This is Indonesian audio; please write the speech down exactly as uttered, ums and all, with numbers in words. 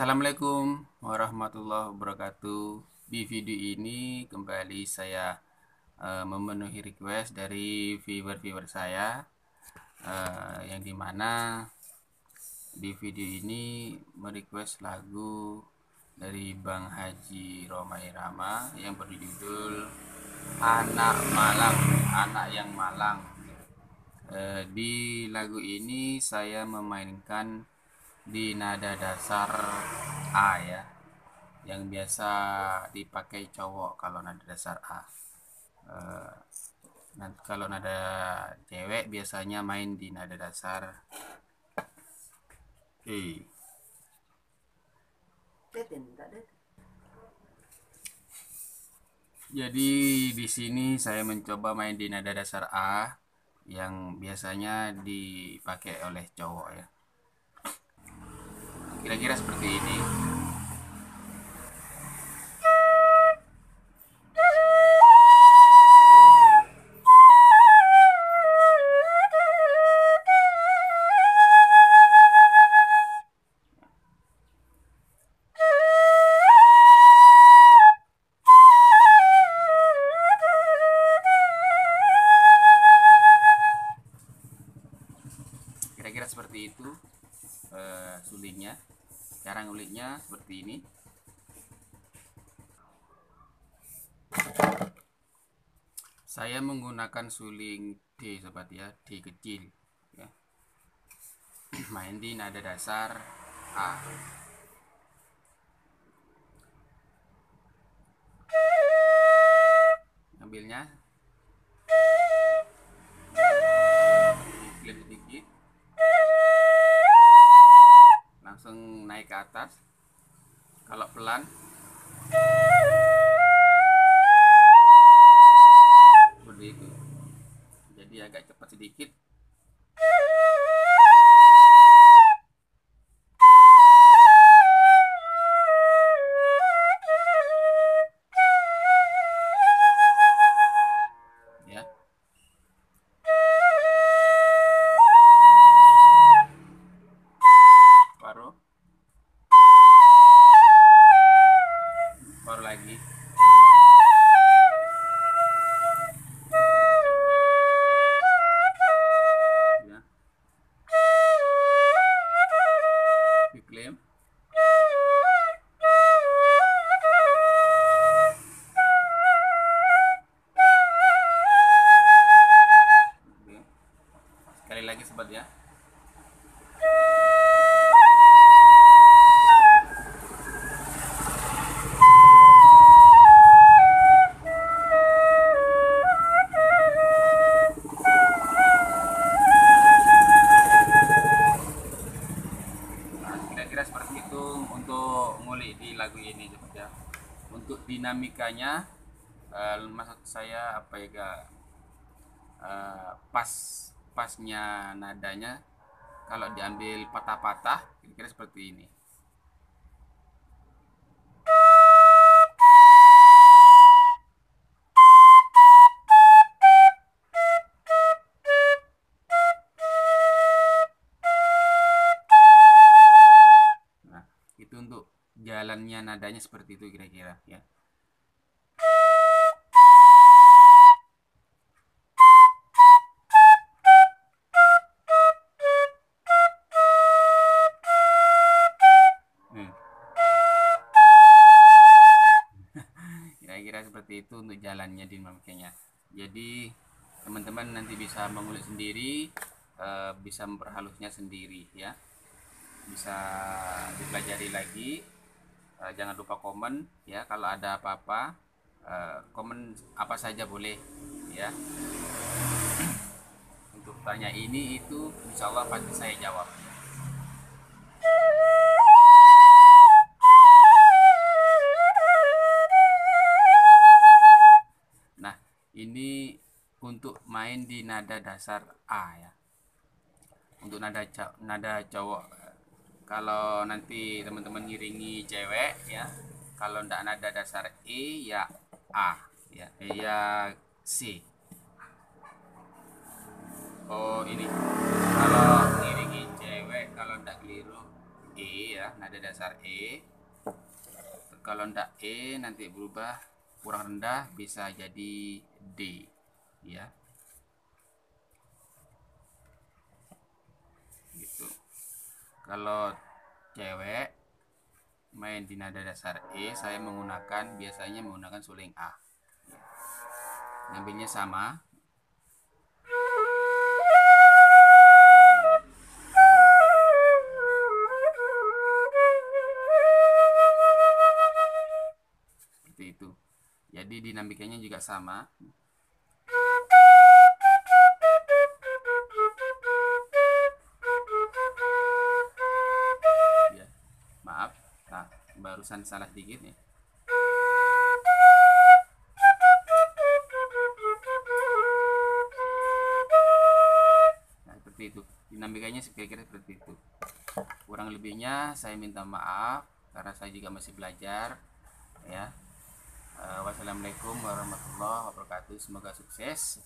Assalamualaikum warahmatullahi wabarakatuh. Di video ini kembali saya uh, memenuhi request dari viewer-viewer saya, uh, yang dimana di video ini merequest lagu dari Bang Haji Rhoma Irama yang berjudul Anak Malang, anak yang malang. Uh, di lagu ini saya memainkan di nada dasar A, ya, yang biasa dipakai cowok kalau nada dasar A. E, kalau nada cewek biasanya main di nada dasar E. Jadi di sini saya mencoba main di nada dasar A yang biasanya dipakai oleh cowok, ya. Kira-kira seperti ini. Kira-kira seperti itu uh, sulingnya. Cara nguliknya seperti ini. Saya menggunakan suling D, sobat, ya, D kecil, ya. Main di nada dasar A. Ambilnya klik sedikit, langsung naik ke atas. Kalau pelan seperti itu, jadi agak cepat sedikit. Sekali lagi, sobat, ya. Kira-kira seperti itu untuk ngulik di lagu ini, cepat, ya. Untuk dinamikanya, uh, maksud saya apa ya, uh, pas pasnya nadanya kalau diambil patah-patah, kira-kira seperti ini. Jalannya nadanya seperti itu kira-kira, ya. Kira-kira hmm. seperti itu untuk jalannya dinamikanya. Jadi teman-teman nanti bisa mengulik sendiri, uh, bisa memperhalusnya sendiri, ya. Bisa dipelajari lagi. Uh, jangan lupa komen, ya. Kalau ada apa-apa, uh, komen apa saja boleh, ya. Untuk tanya ini itu, insya Allah pasti saya jawab. Nah, ini untuk main di nada dasar A, ya. Untuk nada nada cowok. Kalau nanti teman-teman ngiringi cewek, ya, kalau ndak nada dasar E, ya A, ya, e, ya C. Oh, ini kalau ngiringi cewek, kalau ndak keliru E, E ya, nada dasar E. Kalau ndak E nanti berubah kurang rendah bisa jadi D ya. Gitu. Kalau cewek main di nada dasar E, saya menggunakan biasanya menggunakan suling A. Ngambilnya sama. Itu. Jadi dinamikanya juga sama. Ya. Maaf, nah, barusan salah sedikit nih. Nah, seperti itu. Dinamikanya kira-kira seperti itu. Kurang lebihnya saya minta maaf karena saya juga masih belajar ya. Uh, wassalamualaikum warahmatullahi wabarakatuh. Semoga sukses.